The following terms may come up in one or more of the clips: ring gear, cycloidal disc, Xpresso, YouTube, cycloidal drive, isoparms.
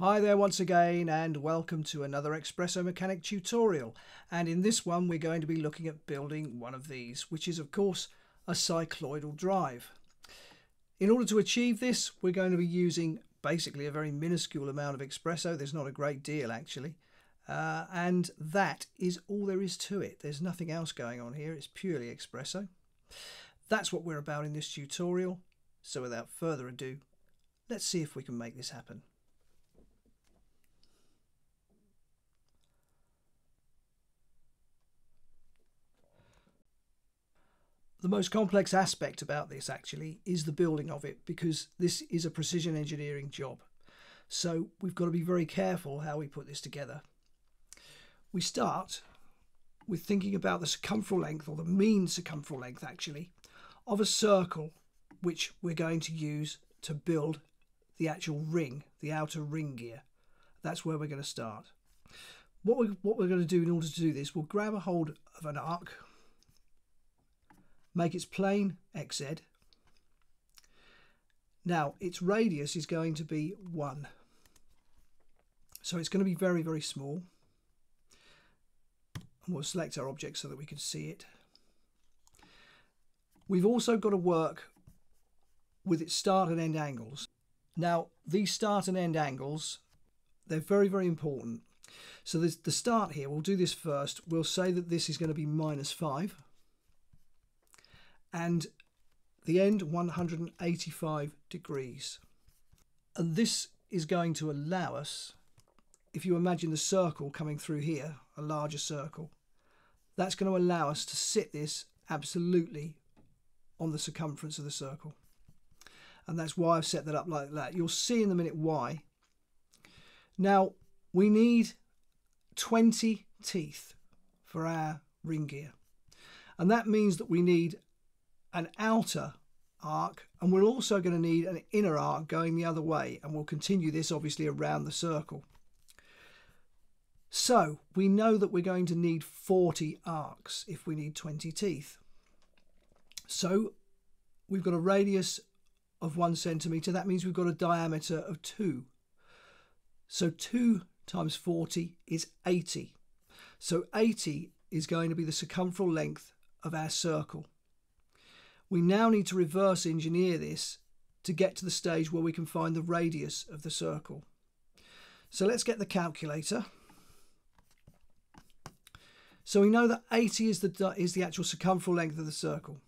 Hi there once again, and welcome to another Xpresso mechanic tutorial. And in this one we're going to be looking at building one of these, which is of course a cycloidal drive. In order to achieve this, we're going to be using basically a very minuscule amount of Xpresso. There's not a great deal actually, and that is all there is to it. There's nothing else going on here. It's purely Xpresso. That's what we're about in this tutorial. So without further ado, let's see if we can make this happen. The most complex aspect about this actually is the building of it, because this is a precision engineering job. So we've got to be very careful how we put this together. We start with thinking about the circumferential length, or the mean circumferential length actually, of a circle which we're going to use to build the actual ring, the outer ring gear. That's where we're going to start. What we're going to do in order to do this, we'll grab a hold of an arc, make its plane XZ. Now its radius is going to be 1. So it's going to be very, very small. And we'll select our object so that we can see it. We've also got to work with its start and end angles. Now these start and end angles, they're very, very important. So there's the start here, we'll do this first. We'll say that this is going to be -5. And the end 185 degrees. And this is going to allow us, if you imagine the circle coming through here, a larger circle, that's going to allow us to sit this absolutely on the circumference of the circle. And that's why I've set that up like that. You'll see in a minute why. Now we need 20 teeth for our ring gear. And that means that we need an outer arc, and we're also going to need an inner arc going the other way, and we'll continue this obviously around the circle. So we know that we're going to need 40 arcs if we need 20 teeth. So we've got a radius of 1 centimetre. That means we've got a diameter of 2. So 2 times 40 is 80. So 80 is going to be the circumferential length of our circle. We now need to reverse engineer this to get to the stage where we can find the radius of the circle. So let's get the calculator. So we know that 80 is the actual circumferential length of the circle.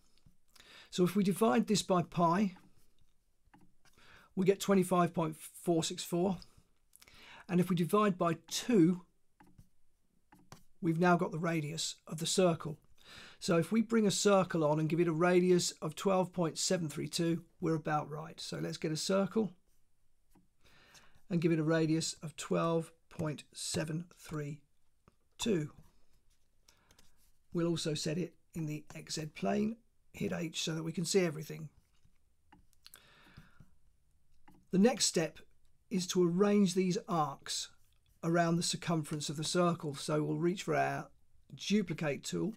So if we divide this by pi, we get 25.464. And if we divide by 2, we've now got the radius of the circle. So if we bring a circle on and give it a radius of 12.732, we're about right. So let's get a circle and give it a radius of 12.732. We'll also set it in the XZ plane, hit H so that we can see everything. The next step is to arrange these arcs around the circumference of the circle. So we'll reach for our duplicate tool.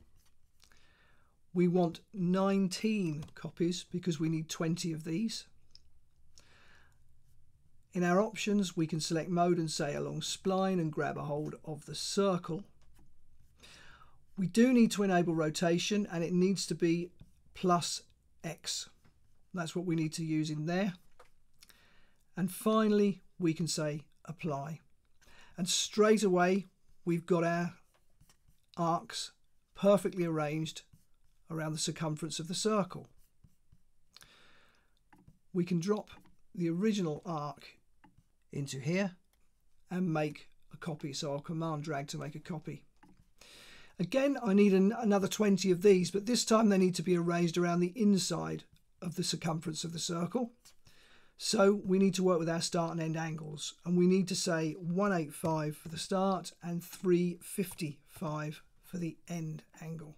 We want 19 copies because we need 20 of these. In our options, we can select mode and say along spline and grab a hold of the circle. We do need to enable rotation, and it needs to be +X. That's what we need to use in there. And finally, we can say apply. And straight away, we've got our arcs perfectly arranged around the circumference of the circle. We can drop the original arc into here and make a copy. So I'll command drag to make a copy. Again, I need another 20 of these, but this time they need to be arranged around the inside of the circumference of the circle. So we need to work with our start and end angles, and we need to say 185 for the start and 355 for the end angle.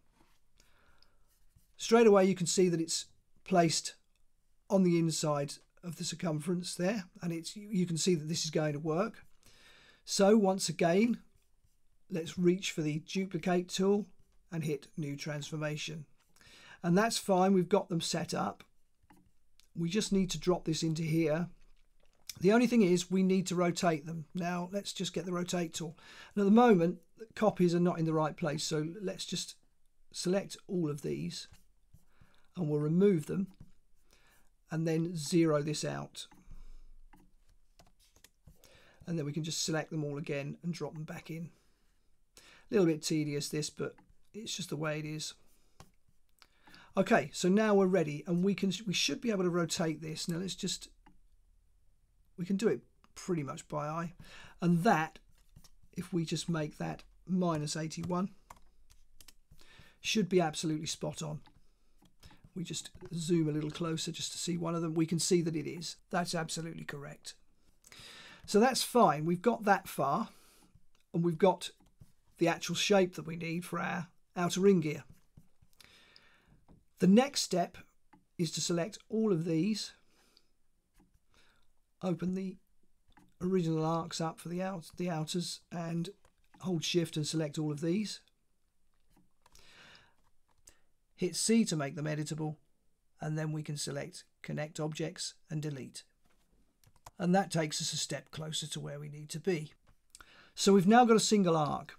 Straight away you can see that it's placed on the inside of the circumference there, and you can see that this is going to work. So once again, let's reach for the duplicate tool and hit new transformation. And that's fine, we've got them set up. We just need to drop this into here The only thing is we need to rotate them. Now let's just get the rotate tool. And at the moment, the copies are not in the right place. So let's just select all of these and we'll remove them and then zero this out. And then we can just select them all again and drop them back in. A little bit tedious this, but it's just the way it is. Okay, so now we're ready and we should be able to rotate this. Now let's just, we can do it pretty much by eye. And that, if we just make that -81, should be absolutely spot on. We just zoom a little closer just to see one of them. We can see that it is. That's absolutely correct. So that's fine. We've got that far and we've got the actual shape that we need for our outer ring gear. The next step is to select all of these, open the original arcs up for the outers and hold shift and select all of these. Hit C to make them editable and then we can select connect objects and delete. And that takes us a step closer to where we need to be. So we've now got a single arc.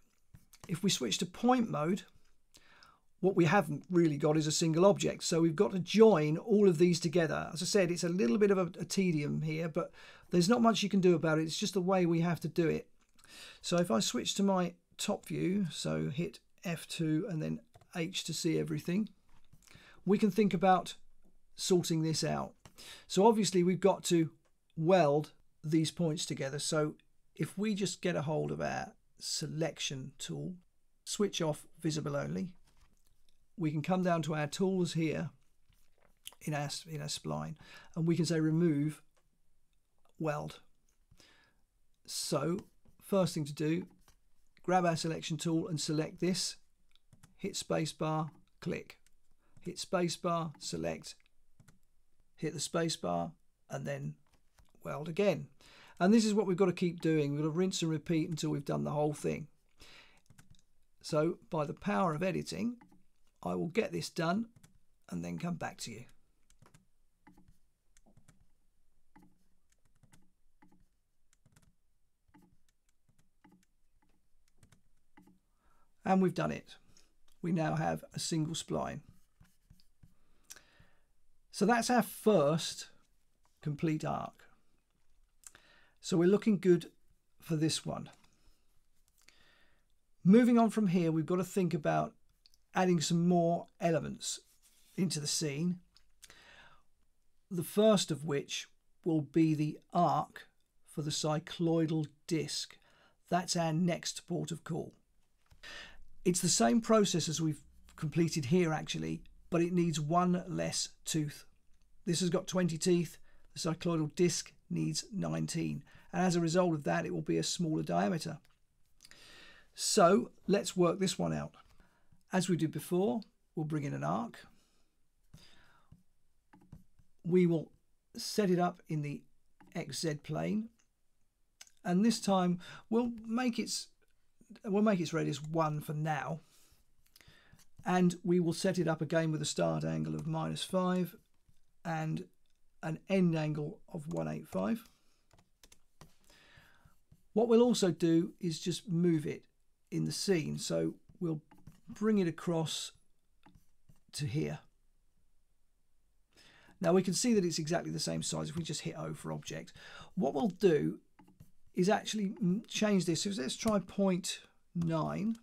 If we switch to point mode, what we haven't really got is a single object. So we've got to join all of these together. As I said, it's a little bit of a tedium here, but there's not much you can do about it. It's just the way we have to do it. So if I switch to my top view, so hit F2 and then H to see everything, we can think about sorting this out. So obviously we've got to weld these points together. So if we just get a hold of our selection tool, switch off visible only, we can come down to our tools here in our spline and we can say remove weld. So first thing to do, grab our selection tool and select this, hit spacebar, click, hit spacebar, select, hit the spacebar and then weld again. And this is what we've got to keep doing. We've got to rinse and repeat until we've done the whole thing. So by the power of editing, I will get this done and then come back to you. And we've done it. We now have a single spline. So that's our first complete arc. So we're looking good for this one. Moving on from here, we've got to think about adding some more elements into the scene, the first of which will be the arc for the cycloidal disc. That's our next port of call. It's the same process as we've completed here actually, but it needs one less tooth. This has got 20 teeth, the cycloidal disc needs 19, and as a result of that it will be a smaller diameter. So let's work this one out. As we did before, we'll bring in an arc. We will set it up in the XZ plane. And this time we'll make its radius 1 for now. And we will set it up again with a start angle of -5 and an end angle of 185. What we'll also do is just move it in the scene. So we'll bring it across to here. Now we can see that it's exactly the same size if we just hit O for object. What we'll do is actually change this. So let's try 0.9.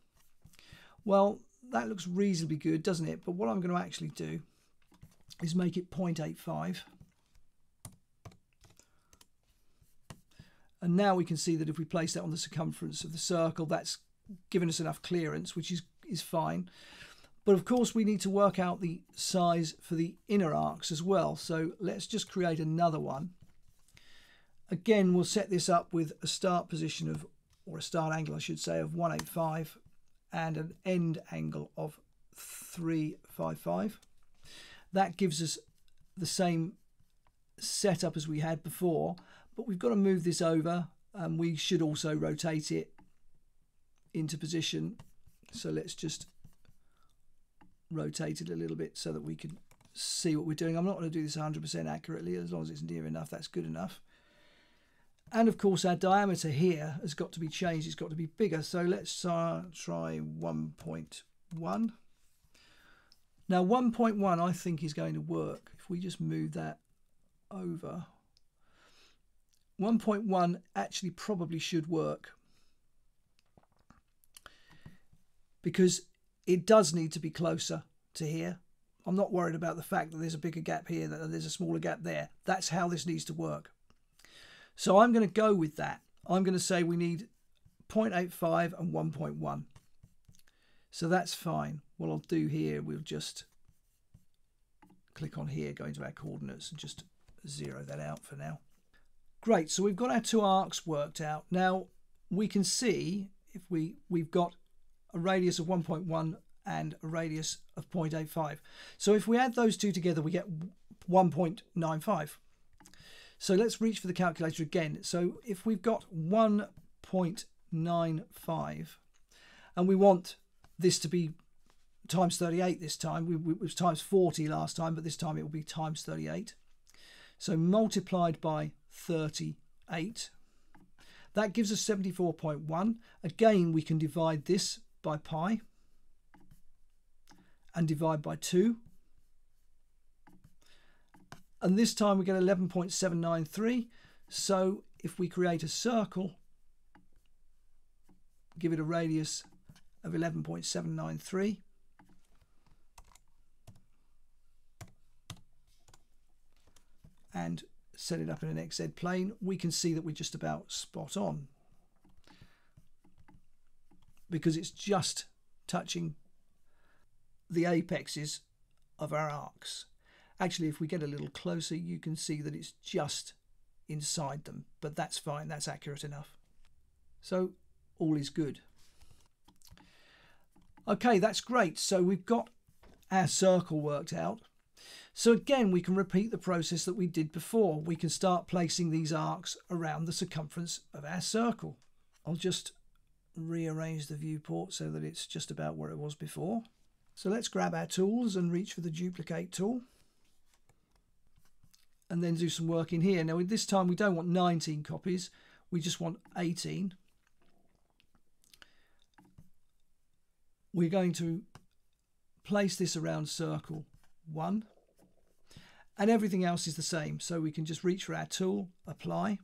Well, that looks reasonably good, doesn't it? But what I'm going to actually do is make it 0.85. And now we can see that if we place that on the circumference of the circle, that's given us enough clearance, which is fine. But of course we need to work out the size for the inner arcs as well. So let's just create another one. Again, we'll set this up with a start position of, or a start angle I should say, of 185 and an end angle of 355. That gives us the same setup as we had before, but we've got to move this over and we should also rotate it into position. So let's just rotate it a little bit so that we can see what we're doing. I'm not going to do this 100% accurately. As long as it's near enough, that's good enough. And of course our diameter here has got to be changed, it's got to be bigger. So let's try 1.1. Now 1.1 I think is going to work. If we just move that over, 1.1 actually probably should work, because it does need to be closer to here. I'm not worried about the fact that there's a bigger gap here, that there's a smaller gap there. That's how this needs to work. So I'm going to go with that. I'm going to say we need 0.85 and 1.1. So that's fine. What I'll do here, we'll just click on here, go into our coordinates and just zero that out for now. Great. So we've got our two arcs worked out. Now we can see if we've got a radius of 1.1 and a radius of 0.85. So if we add those two together, we get 1.95. So let's reach for the calculator again. So if we've got 1.95 and we want this to be times 38 this time, it was times 40 last time, but this time it will be times 38. So multiplied by 38, that gives us 74.1. Again, we can divide this by pi and divide by 2. And this time we get 11.793. So if we create a circle, give it a radius of 11.793. And set it up in an XZ plane, we can see that we're just about spot on, because it's just touching the apexes of our arcs. Actually, if we get a little closer, you can see that it's just inside them, but that's fine, that's accurate enough. So all is good. Okay, that's great. So we've got our circle worked out. So again, we can repeat the process that we did before. We can start placing these arcs around the circumference of our circle. I'll just rearrange the viewport so that it's just about where it was before. So let's grab our tools and reach for the duplicate tool, and then do some work in here. Now this time we don't want 19 copies, we just want 18. We're going to place this around circle 1, and everything else is the same. So we can just reach for our tool, apply.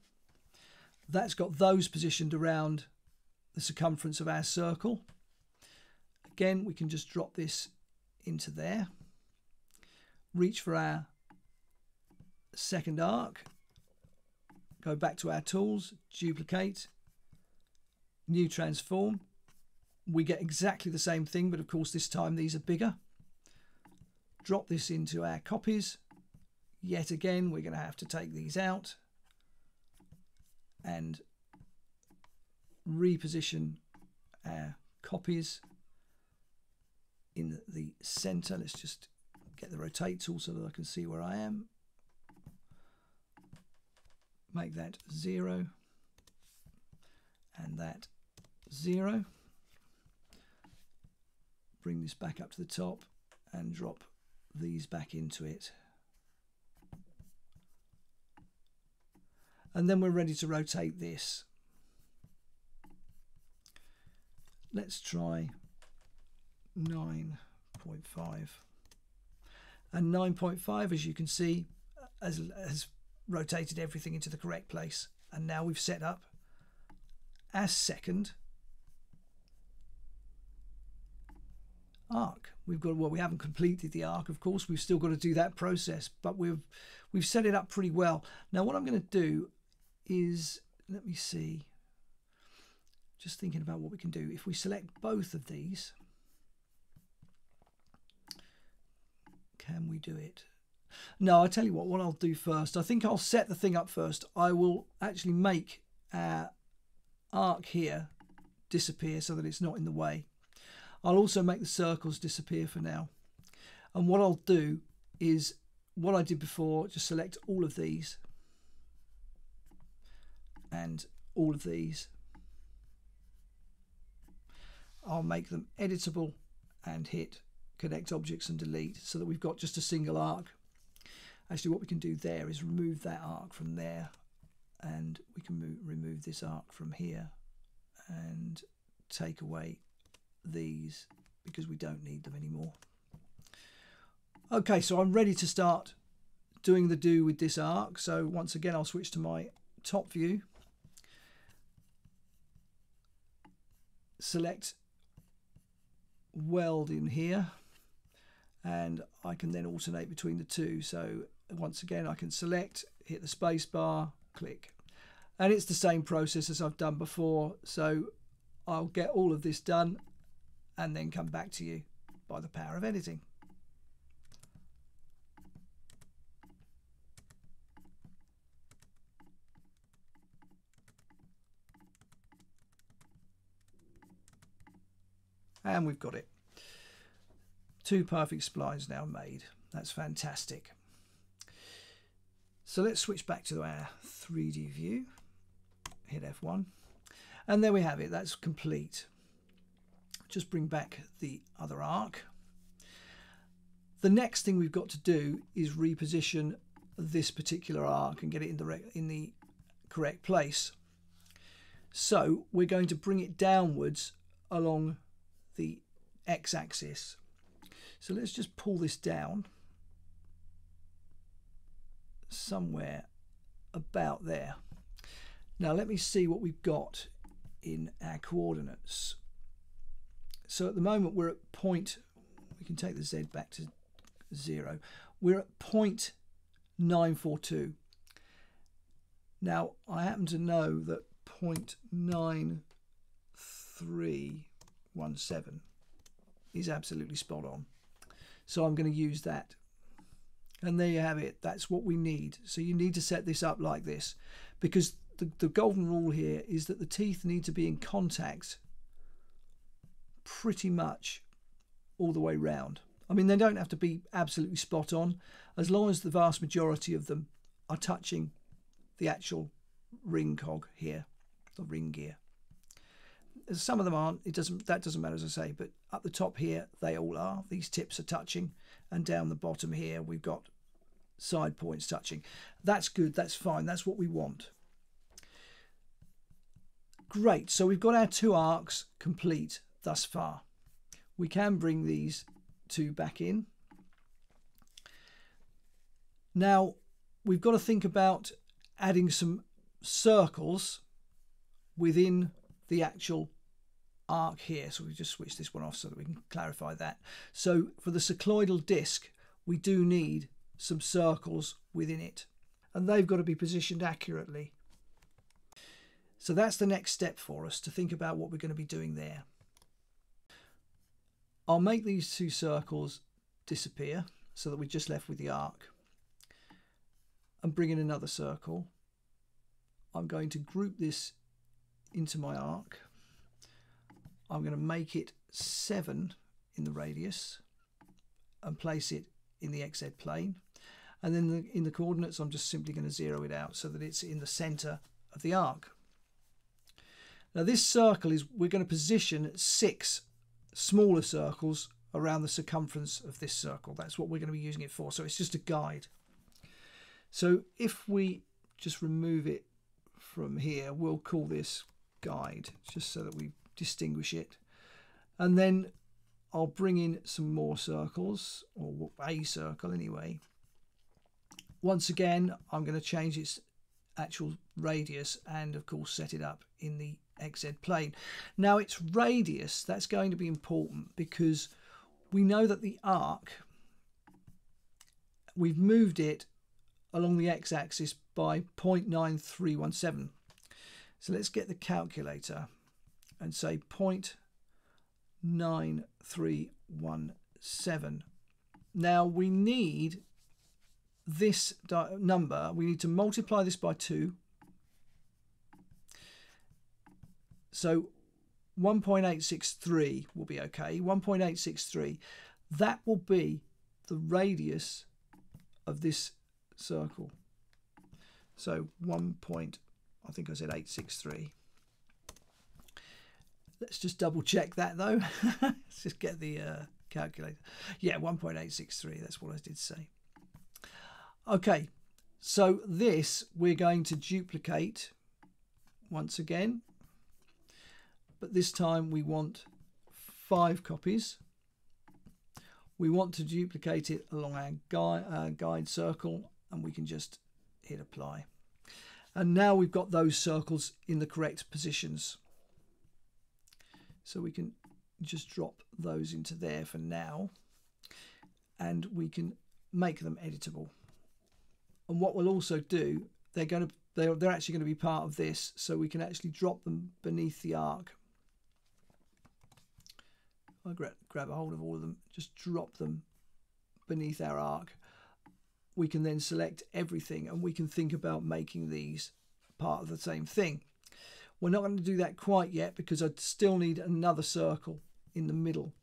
That's got those positioned around the circumference of our circle. Again, we can just drop this into there, reach for our second arc, go back to our tools, duplicate, new transform. We get exactly the same thing, but of course this time these are bigger. Drop this into our copies. Yet again, we're going to have to take these out and reposition our copies in the center. Let's just get the rotate tool so that I can see where I am. Make that 0 and that 0. Bring this back up to the top and drop these back into it. And then we're ready to rotate this. Let's try 9.5. And 9.5, as you can see, has rotated everything into the correct place. And now we've set up our second arc. We've got, well, we haven't completed the arc, of course, we've still got to do that process, but we've set it up pretty well. Now what I'm going to do is, let me see, just thinking about what we can do. If we select both of these, can we do it? No, I tell you what I'll do first, I think I'll set the thing up first. I will actually make our arc here disappear so that it's not in the way. I'll also make the circles disappear for now. And what I'll do is what I did before, just select all of these and all of these. I'll make them editable and hit connect objects and delete so that we've got just a single arc. Actually, what we can do there is remove that arc from there and we can remove this arc from here and take away these because we don't need them anymore. Okay, so I'm ready to start doing the do with this arc. So once again, I'll switch to my top view, select weld in here, and I can then alternate between the two. So once again, I can select, hit the space bar, click, and it's the same process as I've done before. So I'll get all of this done and then come back to you by the power of editing. And we've got it. Two perfect splines now made. That's fantastic. So let's switch back to our 3D view. Hit F1. And there we have it. That's complete. Just bring back the other arc. The next thing we've got to do is reposition this particular arc and get it in the correct place. So we're going to bring it downwards along the x-axis. So let's just pull this down somewhere about there. Now let me see what we've got in our coordinates. So at the moment we're at point, we can take the Z back to 0. We're at 0.942. Now I happen to know that 0.9317 is absolutely spot on. So I'm going to use that. And there you have it. That's what we need. So you need to set this up like this, because the golden rule here is that the teeth need to be in contact pretty much all the way round. I mean, they don't have to be absolutely spot on, as long as the vast majority of them are touching the actual ring cog here, the ring gear. Some of them aren't, that doesn't matter, as I say, but up the top here they all are. These tips are touching, and down the bottom here we've got side points touching. That's good, that's fine, that's what we want. Great, so we've got our two arcs complete thus far. We can bring these two back in. Now we've got to think about adding some circles within the actual arc here. So we just switch this one off so that we can clarify that. So for the cycloidal disc, we do need some circles within it, and they've got to be positioned accurately. So that's the next step for us, to think about what we're going to be doing there. I'll make these two circles disappear so that we're just left with the arc, and bring in another circle. I'm going to group this into my arc. I'm going to make it 7 in the radius and place it in the XZ plane, and then in the coordinates I'm just simply going to zero it out so that it's in the center of the arc. Now this circle is, we're going to position 6 smaller circles around the circumference of this circle. That's what we're going to be using it for, so it's just a guide. So if we just remove it from here, we'll call this guide, just so that we distinguish it. And then I'll bring in some more circles, or a circle anyway. Once again, I'm going to change its actual radius and of course set it up in the XZ plane. Now its radius, that's going to be important, because we know that the arc, we've moved it along the x-axis by 0.9317. So let's get the calculator and say 0.9317. Now we need this number, we need to multiply this by 2. So 1.863 will be okay. 1.863, that will be the radius of this circle. So 863. Let's just double check that though. Let's just get the calculator. Yeah, 1.863, that's what I did say. Okay, So this we're going to duplicate once again, but this time we want 5 copies. We want to duplicate it along our guide circle, and we can just hit apply. And now we've got those circles in the correct positions. So we can just drop those into there for now, and we can make them editable. And what we'll also do, they're actually going to be part of this, so we can actually drop them beneath the arc. I'll grab a hold of all of them, just drop them beneath our arc. We can then select everything, and we can think about making these part of the same thing. We're not going to do that quite yet because I still need another circle in the middle.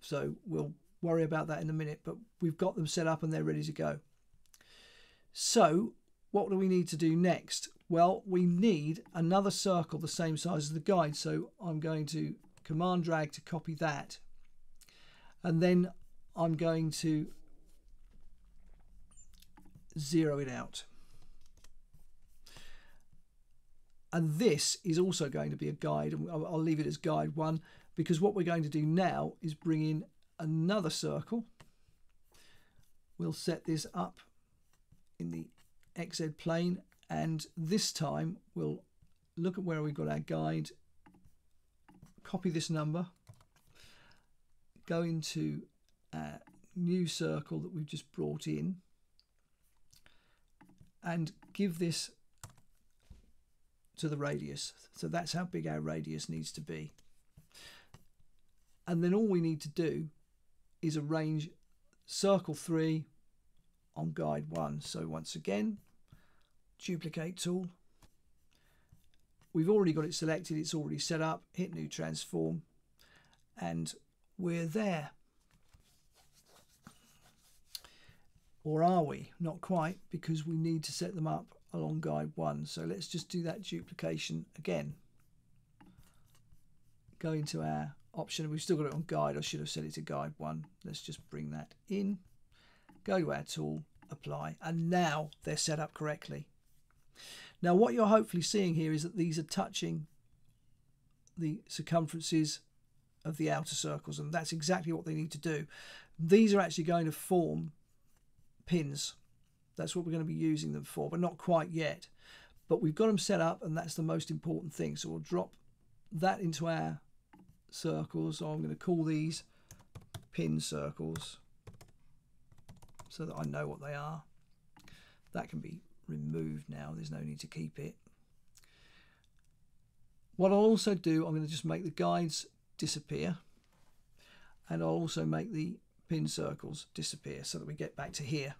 So we'll worry about that in a minute, but we've got them set up and they're ready to go. So what do we need to do next? Well, we need another circle the same size as the guide. So I'm going to command drag to copy that. And then I'm going to zero it out. And this is also going to be a guide, and I'll leave it as guide 1, because what we're going to do now is bring in another circle. We'll set this up in the XZ plane, and this time we'll look at where we've got our guide, copy this number, go into a new circle that we've just brought in, and give this to the radius. So that's how big our radius needs to be. And then all we need to do is arrange circle 3 on guide 1. So once again, duplicate tool. We've already got it selected, it's already set up. Hit new transform, and we're there. Or are we? Not quite, because we need to set them up along guide 1. So let's just do that duplication again. Go into our option. We've still got it on guide. I should have set it to guide 1. Let's just bring that in. Go to our tool, apply, and now they're set up correctly. Now what you're hopefully seeing here is that these are touching the circumferences of the outer circles, and that's exactly what they need to do. These are actually going to form pins. That's what we're going to be using them for, but not quite yet. But we've got them set up, and that's the most important thing. So we'll drop that into our circles. So I'm going to call these pin circles so that I know what they are. That can be removed now. There's no need to keep it. What I'll also do, I'm going to just make the guides disappear, and I'll also make the pin circles disappear so that we get back to here.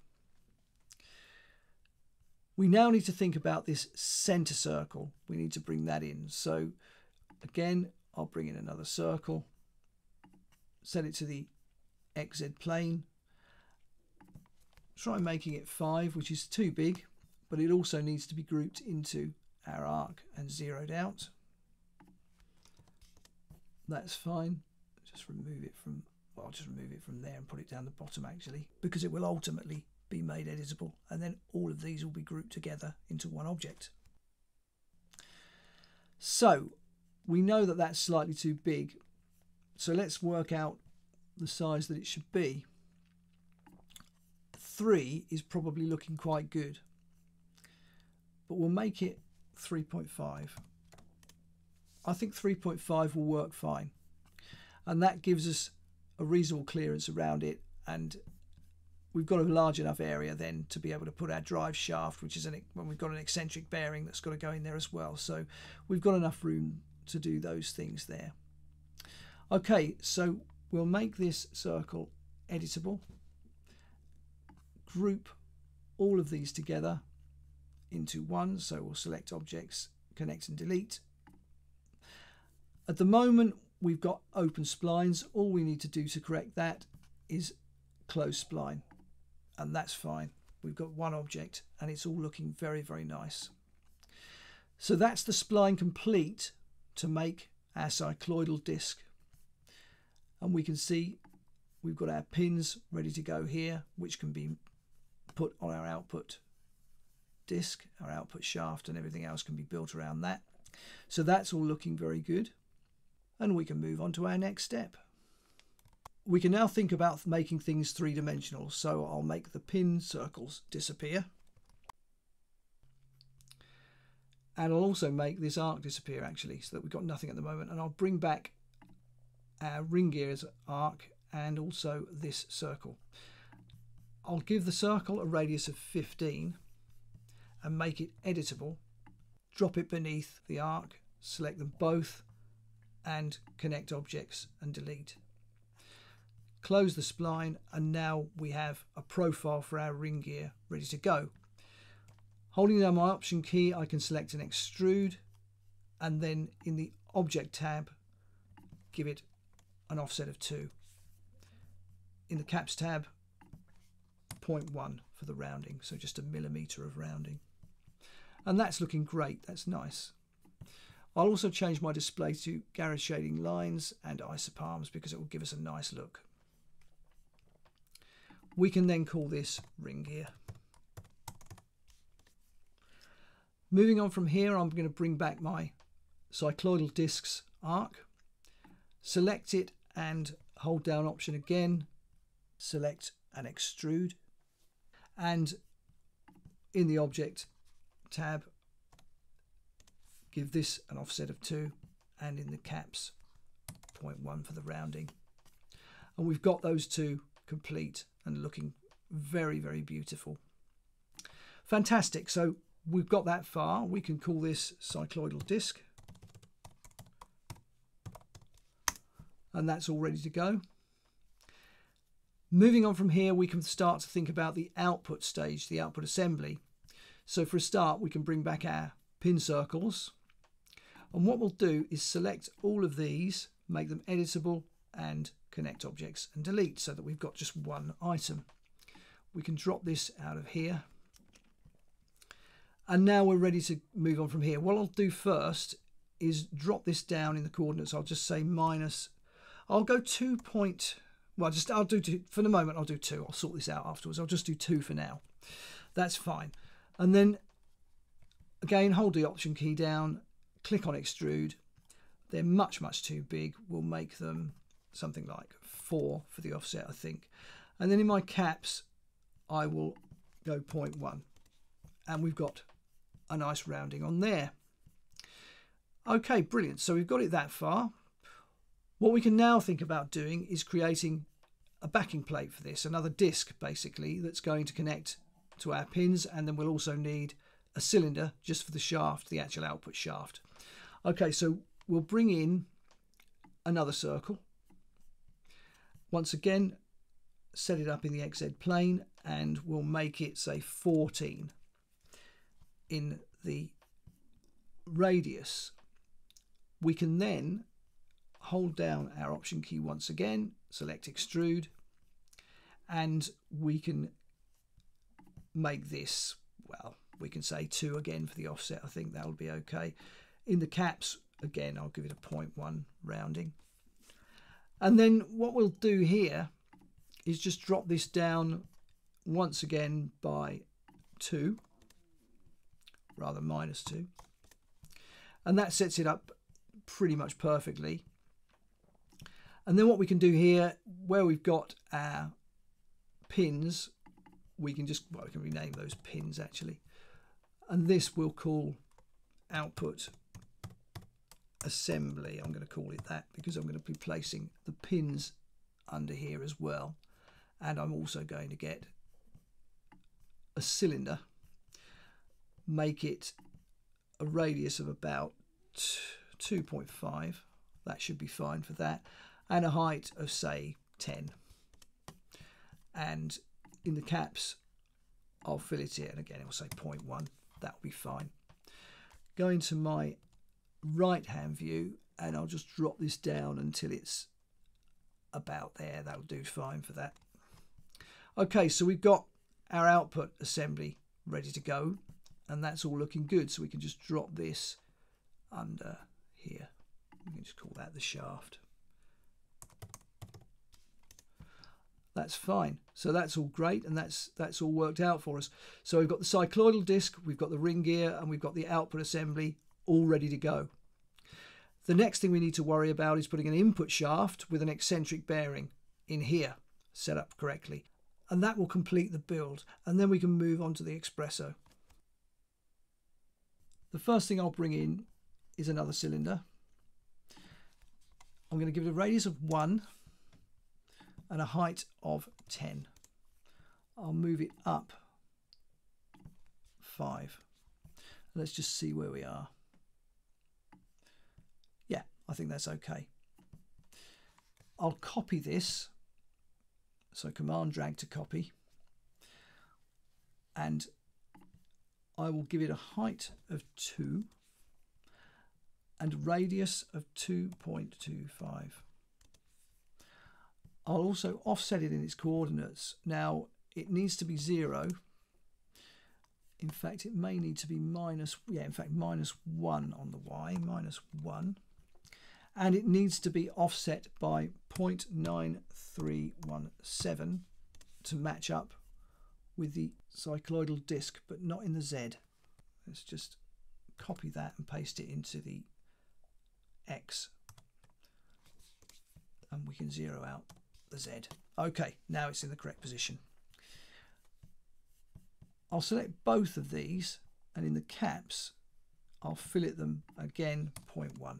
We now need to think about this center circle. We need to bring that in. So again, I'll bring in another circle, set it to the XZ plane. Try making it 5, which is too big, but it also needs to be grouped into our arc and zeroed out. That's fine. Just remove it from, well, I'll just remove it from there and put it down the bottom actually, because it will ultimately be made editable, and then all of these will be grouped together into one object. So we know that that's slightly too big, so let's work out the size that it should be. 3 is probably looking quite good, but we'll make it 3.5. I think 3.5 will work fine, and that gives us a reasonable clearance around it, and we've got a large enough area then to be able to put our drive shaft, which is when we've got an eccentric bearing that's got to go in there as well. So we've got enough room to do those things there. Okay, so we'll make this circle editable. Group all of these together into one. So we'll select objects, connect and delete. At the moment, we've got open splines. All we need to do to correct that is close spline. And that's fine. We've got one object and it's all looking very, very nice. So that's the spline complete to make our cycloidal disc. And we can see we've got our pins ready to go here, which can be put on our output disc, our output shaft, and everything else can be built around that. So that's all looking very good. And we can move on to our next step. We can now think about making things three-dimensional. So I'll make the pin circles disappear. And I'll also make this arc disappear actually, so that we've got nothing at the moment. And I'll bring back our ring gear's arc and also this circle. I'll give the circle a radius of 15 and make it editable. Drop it beneath the arc, select them both and connect objects and delete. Close the spline, and now we have a profile for our ring gear ready to go. Holding down my option key, I can select an extrude, and then in the object tab, give it an offset of 2. In the caps tab, 0.1 for the rounding, so just a millimeter of rounding. And that's looking great, that's nice. I'll also change my display to garret shading lines and isoparms because it will give us a nice look. We can then call this ring gear. Moving on from here, I'm going to bring back my cycloidal discs arc, select it and hold down option again, select and extrude. And in the object tab, give this an offset of 2, and in the caps, 0.1 for the rounding. And we've got those two complete and looking very, very beautiful. Fantastic. So we've got that far. We can call this cycloidal disc. And that's all ready to go. Moving on from here, we can start to think about the output stage, the output assembly. So for a start, we can bring back our pin circles. And what we'll do is select all of these, make them editable and connect objects and delete so that we've got just one item. We can drop this out of here. And now we're ready to move on from here. What I'll do first is drop this down in the coordinates. I'll just say minus, I'll go 2. Well, I'll do 2 for the moment. I'll do 2. I'll sort this out afterwards. I'll just do 2 for now. That's fine. And then again, hold the option key down, click on extrude. They're much, much too big. We'll make them something like 4 for the offset, I think. And then in my caps, I will go 0.1. And we've got a nice rounding on there. Okay, brilliant. So we've got it that far. What we can now think about doing is creating a backing plate for this, another disc basically, that's going to connect to our pins, and then we'll also need a cylinder just for the shaft, the actual output shaft. Okay, so we'll bring in another circle. Once again, set it up in the XZ plane, and we'll make it say 14 in the radius. We can then hold down our option key once again, select extrude, and we can make this, well, we can say 2 again for the offset. I think that'll be okay. In the caps, again, I'll give it a 0.1 rounding. And then what we'll do here is just drop this down once again by 2, rather minus 2. And that sets it up pretty much perfectly. And then what we can do here, where we've got our pins, we can just, well, we can rename those pins actually. And this we'll call output assembly. I'm going to call it that because I'm going to be placing the pins under here as well. And I'm also going to get a cylinder, make it a radius of about 2.5. That should be fine for that. And a height of say 10. And in the caps, I'll fill it in. And again, it'll say 0.1. That'll be fine. Go into my right-hand view, and I'll just drop this down until it's about there. That'll do fine for that. Okay, so we've got our output assembly ready to go, and that's all looking good. So we can just drop this under here. We can just call that the shaft. That's fine. So that's all great, and that's all worked out for us. So we've got the cycloidal disc, we've got the ring gear, and we've got the output assembly all ready to go. The next thing we need to worry about is putting an input shaft with an eccentric bearing in here, set up correctly. And that will complete the build, and then we can move on to the Xpresso. The first thing I'll bring in is another cylinder. I'm going to give it a radius of 1 and a height of 10. I'll move it up 5. Let's just see where we are. Yeah, I think that's okay. I'll copy this. So command drag to copy, and I will give it a height of 2 and a radius of 2.25. I'll also offset it in its coordinates. Now it needs to be 0. In fact, it may need to be minus 1 on the Y, -1. And it needs to be offset by 0.9317 to match up with the cycloidal disc, but not in the Z. Let's just copy that and paste it into the X, and we can zero out the Z. Okay, now it's in the correct position. I'll select both of these, and in the caps, I'll fillet them again 0.1.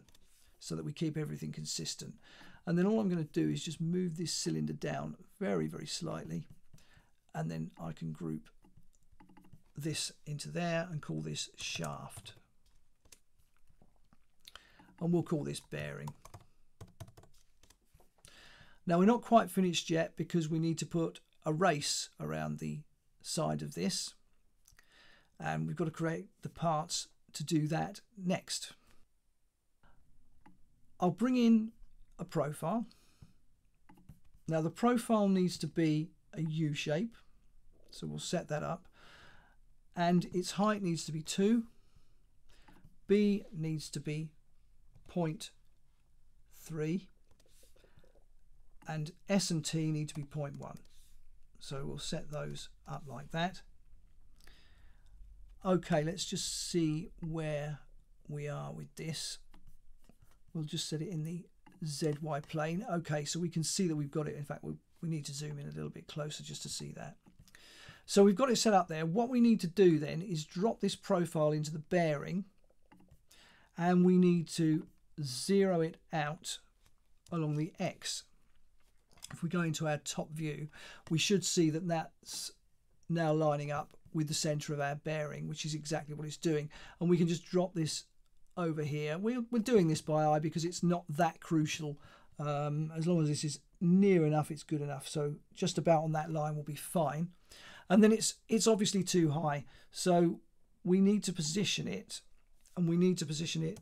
so that we keep everything consistent. And then all I'm going to do is just move this cylinder down very, very slightly. And then I can group this into there and call this shaft. And we'll call this bearing. Now we're not quite finished yet, because we need to put a race around the side of this. And we've got to create the parts to do that next. I'll bring in a profile. Now the profile needs to be a U shape, so we'll set that up. And its height needs to be 2. B needs to be 0.3. And S and T need to be 0.1. So we'll set those up like that. Okay, let's just see where we are with this. We'll just set it in the ZY plane. Okay, so we can see that we've got it. In fact, we need to zoom in a little bit closer just to see that. So we've got it set up there. What we need to do then is drop this profile into the bearing, and we need to zero it out along the X. If we go into our top view, we should see that that's now lining up with the center of our bearing, which is exactly what it's doing. And we can just drop this over here. We're doing this by eye because it's not that crucial. As long as this is near enough, it's good enough. So just about on that line will be fine. And then it's obviously too high, so we need to position it, and we need to position it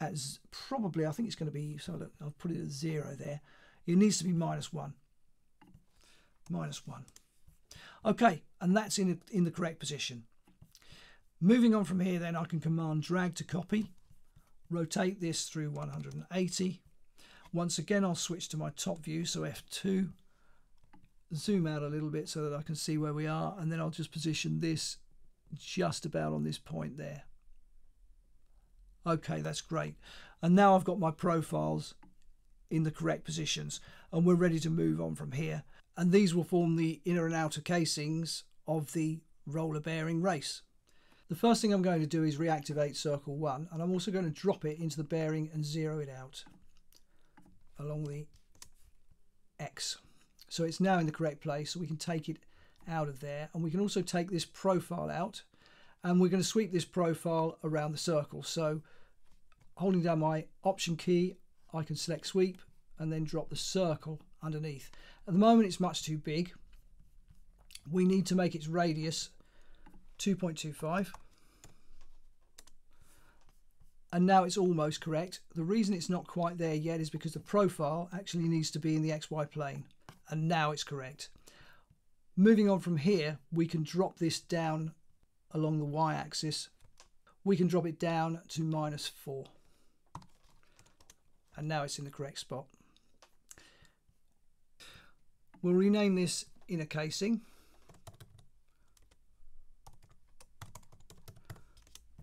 as probably, I think it's going to be, so look, I'll put it at 0 there. It needs to be minus one. Okay, and that's in the correct position. Moving on from here then, I can command drag to copy, rotate this through 180. Once again, I'll switch to my top view, so F2, zoom out a little bit so that I can see where we are, and then I'll just position this just about on this point there. Okay, that's great. And now I've got my profiles in the correct positions, and we're ready to move on from here. And these will form the inner and outer casings of the roller bearing race. The first thing I'm going to do is reactivate circle 1, and I'm also going to drop it into the bearing and zero it out along the X. So it's now in the correct place, so we can take it out of there, and we can also take this profile out, and we're going to sweep this profile around the circle. So holding down my option key, I can select sweep and then drop the circle underneath. At the moment it's much too big. We need to make its radius 2.25, and now it's almost correct. The reason it's not quite there yet is because the profile actually needs to be in the XY plane, and now it's correct. Moving on from here, we can drop this down along the Y axis. We can drop it down to -4, and now it's in the correct spot. We'll rename this inner casing,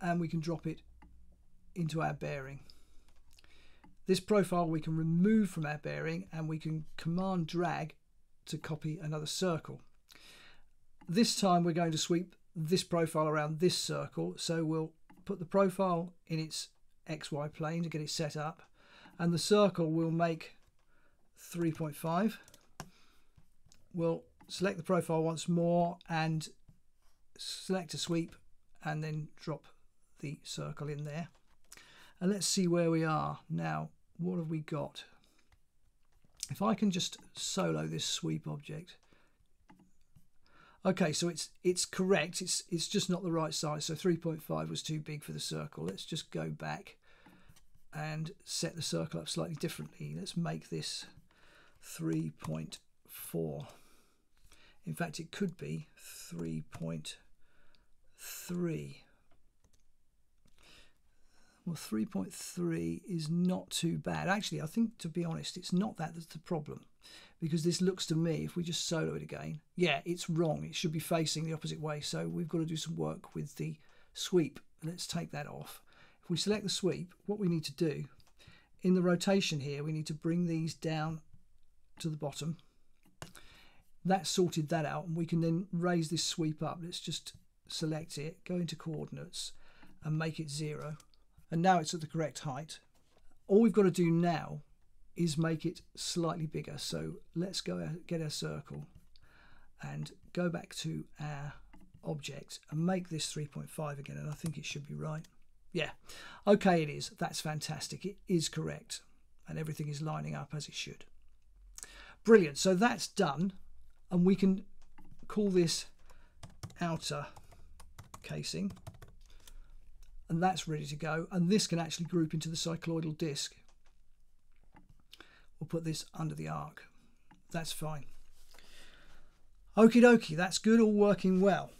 and we can drop it into our bearing. This profile we can remove from our bearing, and we can command drag to copy another circle. This time we're going to sweep this profile around this circle, so we'll put the profile in its XY plane to get it set up, and the circle we'll make 3.5. We'll select the profile once more and select a sweep and then drop the circle in there. And let's see where we are. Now, what have we got? If I can just solo this sweep object. Okay, so it's correct. It's just not the right size. So 3.5 was too big for the circle. Let's just go back and set the circle up slightly differently. Let's make this 3.4. In fact, it could be 3.3. Well, 3.3 is not too bad. Actually, I think, to be honest, it's not that that's the problem, because this looks to me, if we just solo it again, yeah, it's wrong. It should be facing the opposite way. So we've got to do some work with the sweep. Let's take that off. If we select the sweep, what we need to do in the rotation here, we need to bring these down to the bottom. That sorted that out, and we can then raise this sweep up. Let's just select it, go into coordinates and make it 0. And now it's at the correct height. All we've got to do now is make it slightly bigger. So let's go get our circle and go back to our object and make this 3.5 again. And I think it should be right. Yeah. Okay, it is. That's fantastic. It is correct. And everything is lining up as it should. Brilliant. So that's done. And we can call this outer casing. And that's ready to go, and this can actually group into the cycloidal disc. We'll put this under the arc. That's fine. Okie dokie, that's good, all working well.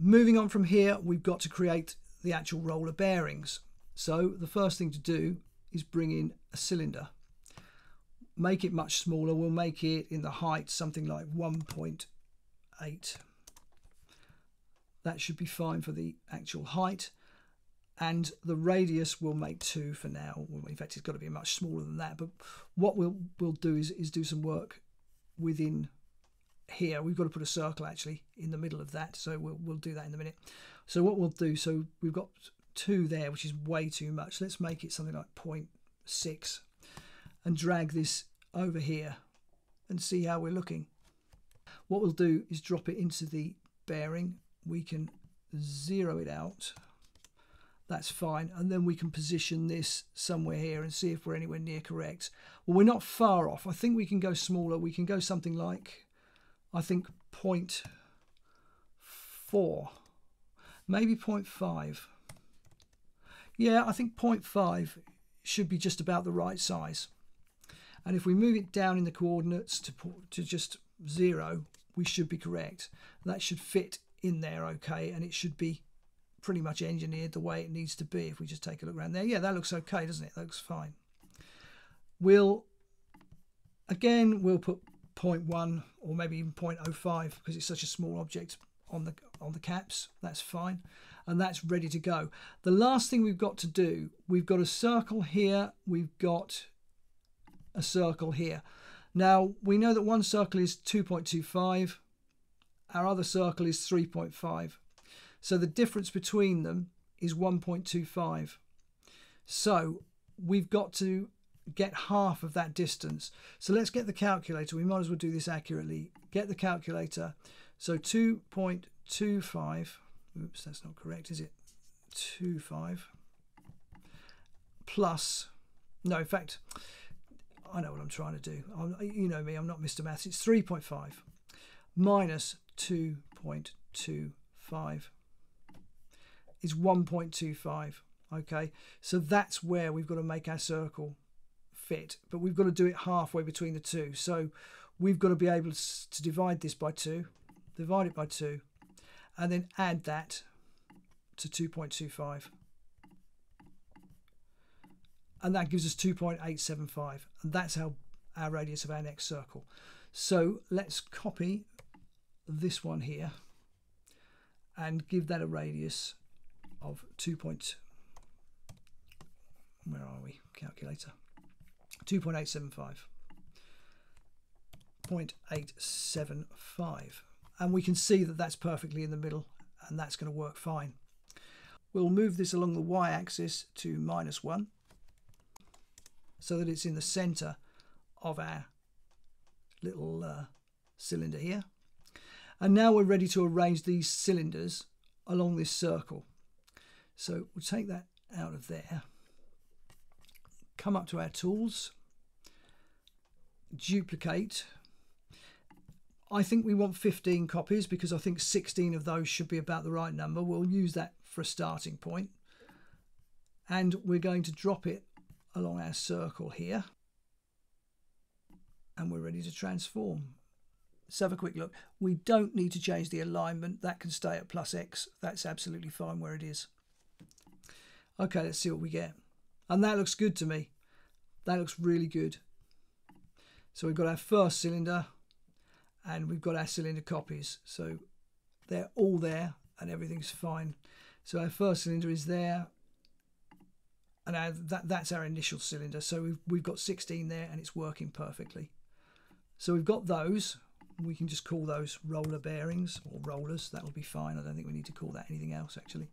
Moving on from here, we've got to create the actual roller bearings. So the first thing to do is bring in a cylinder. Make it much smaller. We'll make it in the height something like 1.8. That should be fine for the actual height, and the radius we'll make 2 for now. Well, in fact, it's got to be much smaller than that, but what we'll do is do some work within here. We've got to put a circle actually in the middle of that, so we'll do that in a minute. So what we'll do, so we've got 2 there, which is way too much. Let's make it something like 0.6 and drag this over here and see how we're looking. What we'll do is drop it into the bearing. We can 0 it out. That's fine. And then we can position this somewhere here and see if we're anywhere near correct. Well, we're not far off. I think we can go smaller. We can go something like, I think, 0.4, maybe 0.5. Yeah, I think 0.5 should be just about the right size. And if we move it down in the coordinates to just 0, we should be correct. That should fit in there okay, and it should be pretty much engineered the way it needs to be. If we just take a look around there, yeah, that looks okay, doesn't it? That looks fine. We'll put 0.1 or maybe even 0.05, because it's such a small object on the caps. That's fine, and that's ready to go. The last thing we've got to do, we've got a circle here, we've got a circle here. Now we know that one circle is 2.25. Our other circle is 3.5. So the difference between them is 1.25. So we've got to get half of that distance. So let's get the calculator. We might as well do this accurately. Get the calculator. So 2.25, oops, that's not correct, is it? 25 plus, no, in fact, I know what I'm trying to do. You know me, I'm not Mr. Maths. It's 3.5. minus 2.25 is 1.25. okay, so that's where we've got to make our circle fit, but we've got to do it halfway between the two. So we've got to be able to divide this by 2, divide it by 2, and then add that to 2.25, and that gives us 2.875, and that's our radius of our next circle. So let's copy this one here and give that a radius of 2. Where are we? Calculator. 2.875. 0.875. And we can see that that's perfectly in the middle, and that's going to work fine. We'll move this along the y-axis to -1 so that it's in the center of our little cylinder here. And now we're ready to arrange these cylinders along this circle. So we'll take that out of there, come up to our tools, duplicate. I think we want 15 copies because I think 16 of those should be about the right number. We'll use that for a starting point. And we're going to drop it along our circle here. And we're ready to transform. Let's have a quick look. We don't need to change the alignment. That can stay at +X. That's absolutely fine where it is. Okay, let's see what we get. And that looks good to me. That looks really good. So we've got our first cylinder, and we've got our cylinder copies, so they're all there and everything's fine. So our first cylinder is there, and that's our initial cylinder. So we've got 16 there, and it's working perfectly. So we've got those. We can just call those roller bearings or rollers. That'll be fine. I don't think we need to call that anything else, actually.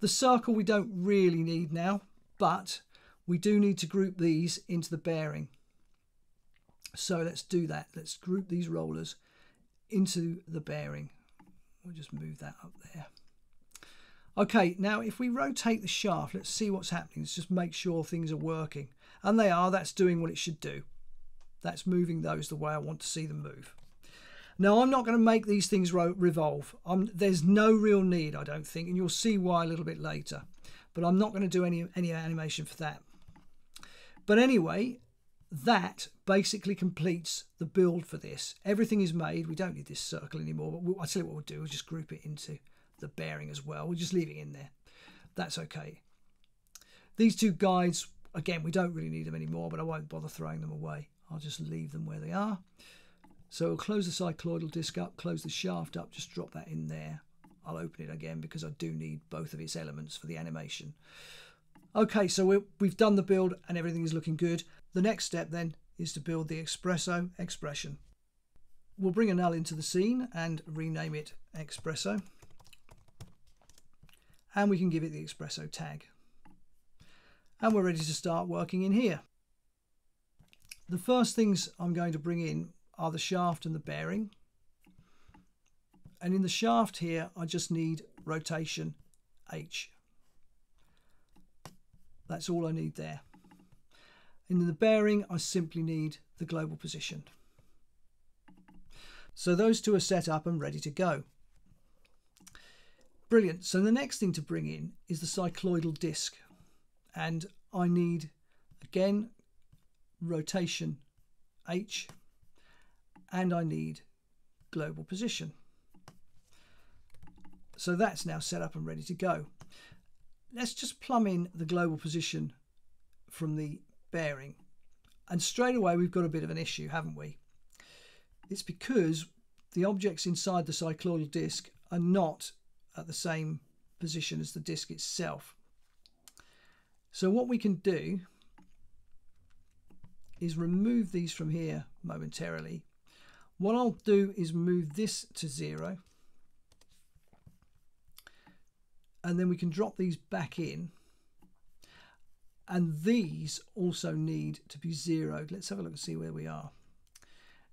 The circle we don't really need now, but we do need to group these into the bearing. So let's do that. Let's group these rollers into the bearing. We'll just move that up there. Okay, now if we rotate the shaft, let's see what's happening. Let's just make sure things are working. And they are. That's doing what it should do. That's moving those the way I want to see them move. Now, I'm not going to make these things revolve. There's no real need, I don't think, and you'll see why a little bit later. But I'm not going to do any animation for that. But anyway, that basically completes the build for this. Everything is made. We don't need this circle anymore, but I'll tell you what we'll do. We'll just group it into the bearing as well. We'll just leave it in there. That's okay. These two guides, again, we don't really need them anymore, but I won't bother throwing them away. I'll just leave them where they are. So we'll close the cycloidal disc up, close the shaft up, just drop that in there. I'll open it again because I do need both of its elements for the animation. Okay, so we've done the build and everything is looking good. The next step then is to build the Xpresso expression. We'll bring a null into the scene and rename it Xpresso. And we can give it the Xpresso tag. And we're ready to start working in here. The first things I'm going to bring in are the shaft and the bearing. And in the shaft here, I just need rotation H. That's all I need there. In the bearing, I simply need the global position. So those two are set up and ready to go. Brilliant. So the next thing to bring in is the cycloidal disc. And I need, again, rotation H, and I need global position. So that's now set up and ready to go. Let's just plumb in the global position from the bearing, and straight away we've got a bit of an issue, haven't we? It's because the objects inside the cycloidal disc are not at the same position as the disc itself. So what we can do is remove these from here momentarily. What I'll do is move this to 0, and then we can drop these back in. And these also need to be zeroed. Let's have a look and see where we are.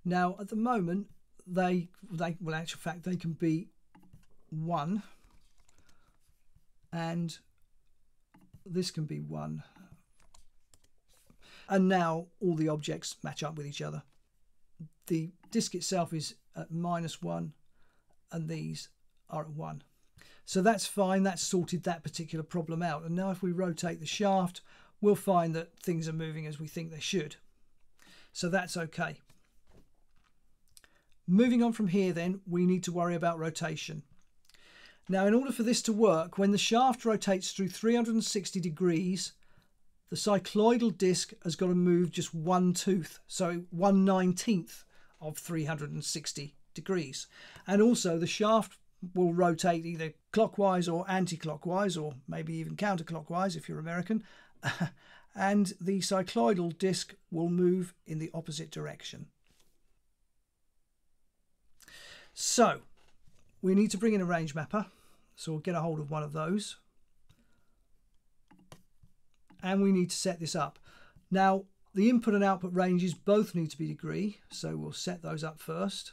Now, at the moment, well, in actual fact, they can be 1. And this can be 1. And now all the objects match up with each other. The disc itself is at -1, and these are at 1. So that's fine. That's sorted that particular problem out. And now if we rotate the shaft, we'll find that things are moving as we think they should. So that's okay. Moving on from here then, we need to worry about rotation. Now, in order for this to work, when the shaft rotates through 360 degrees, the cycloidal disc has got to move just 1 tooth, so 1/19th of 360 degrees. And also the shaft will rotate either clockwise or anti-clockwise, or maybe even counterclockwise if you're American, and the cycloidal disc will move in the opposite direction. So we need to bring in a range mapper, so we'll get a hold of one of those, and we need to set this up. Now the input and output ranges both need to be degree, so we'll set those up first.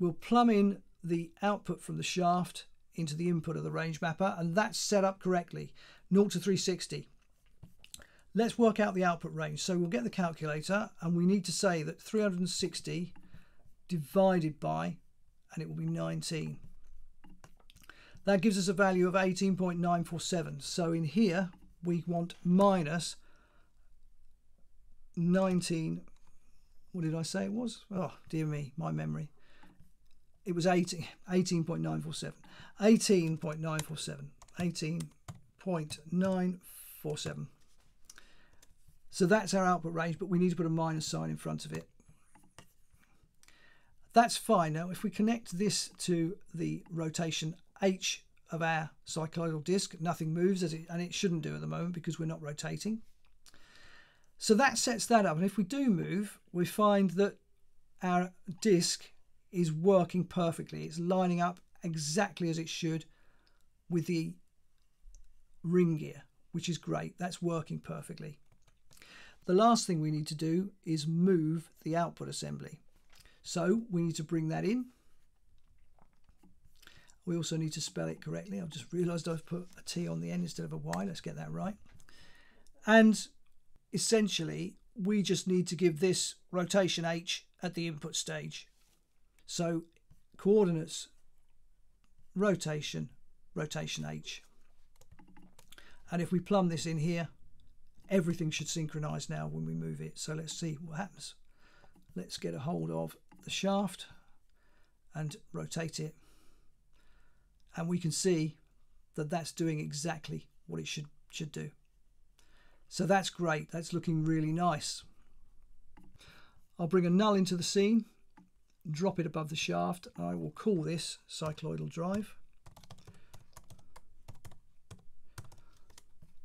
We'll plumb in the output from the shaft into the input of the range mapper, and that's set up correctly, 0 to 360. Let's work out the output range. So we'll get the calculator, and we need to say that 360 divided by, and it will be 19. That gives us a value of 18.947. So in here, we want minus 19. What did I say it was? Oh, dear me, my memory. It was 18.947. So that's our output range, but we need to put a minus sign in front of it. That's fine. Now, if we connect this to the rotation H of our cycloidal disc, nothing moves, and it shouldn't do at the moment because we're not rotating. So that sets that up. And if we do move, we find that our disc is working perfectly. It's lining up exactly as it should with the ring gear, which is great. That's working perfectly. The last thing we need to do is move the output assembly. So we need to bring that in. We also need to spell it correctly. I've just realized I've put a T on the end instead of a Y. Let's get that right. And essentially, we just need to give this rotation H at the input stage. So coordinates, rotation, rotation H. And if we plumb this in here, everything should synchronize now when we move it. So let's see what happens. Let's get a hold of the shaft and rotate it. And we can see that that's doing exactly what it should do. So that's great. That's looking really nice. I'll bring a null into the scene, drop it above the shaft. I will call this cycloidal drive.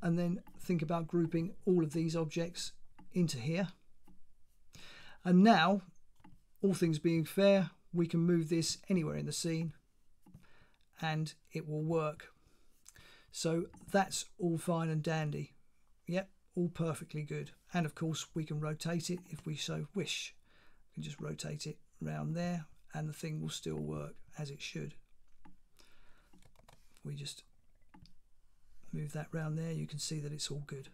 And then think about grouping all of these objects into here. And now, all things being fair, we can move this anywhere in the scene and it will work. So that's all fine and dandy. Yep, all perfectly good. And of course, we can rotate it if we so wish. We can just rotate it around there and the thing will still work as it should. We just move that round there, you can see that it's all good.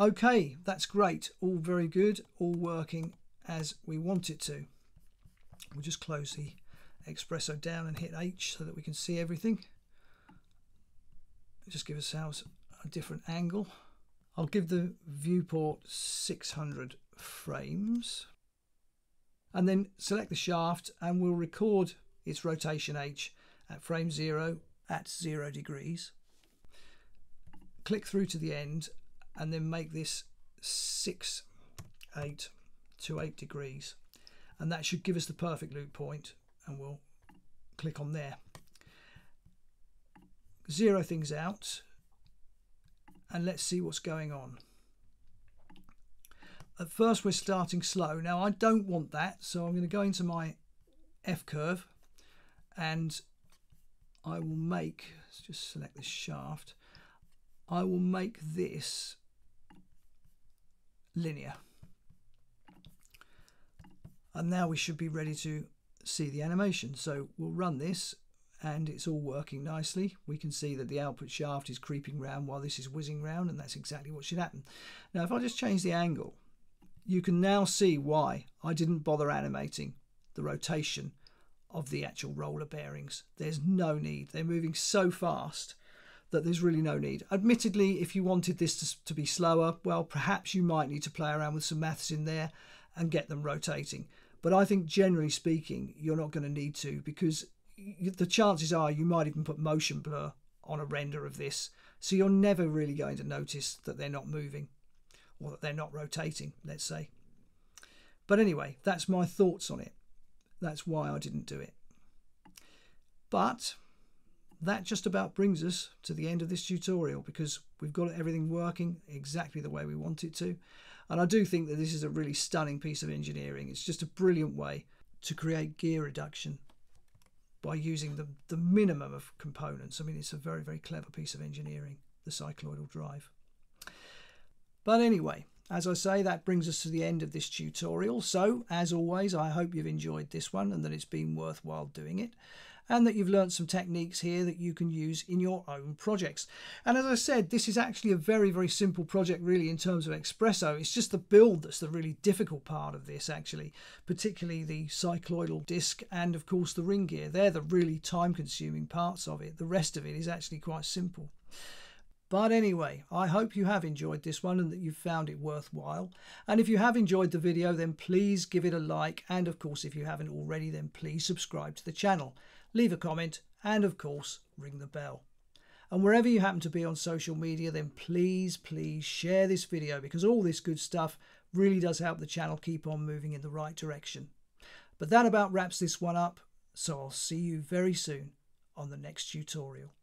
Okay, that's great. All very good, all working as we want it to. We'll just close the Xpresso down and hit H so that we can see everything. Just give ourselves a different angle. I'll give the viewport 600 frames. And then select the shaft and we'll record its rotation H at frame 0 at 0 degrees. Click through to the end and then make this 6, 8 to 8 degrees. And that should give us the perfect loop point, and we'll click on there. Zero things out and let's see what's going on. At first we're starting slow. Now I don't want that, so I'm going to go into my F curve and I will make, let's just select the shaft. I will make this linear. And now we should be ready to see the animation. So we'll run this and it's all working nicely. We can see that the output shaft is creeping round while this is whizzing round, and that's exactly what should happen. Now, if I just change the angle, you can now see why I didn't bother animating the rotation of the actual roller bearings. There's no need. They're moving so fast that there's really no need. Admittedly, if you wanted this to be slower, well, perhaps you might need to play around with some maths in there and get them rotating. But I think generally speaking, you're not going to need to, because the chances are you might even put motion blur on a render of this. So you're never really going to notice that they're not moving, or that they're not rotating, let's say. But anyway, that's my thoughts on it. That's why I didn't do it. But that just about brings us to the end of this tutorial, because we've got everything working exactly the way we want it to. And I do think that this is a really stunning piece of engineering. It's just a brilliant way to create gear reduction by using the minimum of components. I mean, it's a very, very clever piece of engineering, the cycloidal drive. But anyway, as I say, that brings us to the end of this tutorial. So, as always, I hope you've enjoyed this one and that it's been worthwhile doing it, and that you've learned some techniques here that you can use in your own projects. And as I said, this is actually a very, very simple project, really, in terms of Xpresso. It's just the build that's the really difficult part of this, actually, particularly the cycloidal disc and, of course, the ring gear. They're the really time-consuming parts of it. The rest of it is actually quite simple. But anyway, I hope you have enjoyed this one and that you've found it worthwhile. And if you have enjoyed the video, then please give it a like. And of course, if you haven't already, then please subscribe to the channel. Leave a comment and, of course, ring the bell. And wherever you happen to be on social media, then please, please share this video, because all this good stuff really does help the channel keep on moving in the right direction. But that about wraps this one up. So I'll see you very soon on the next tutorial.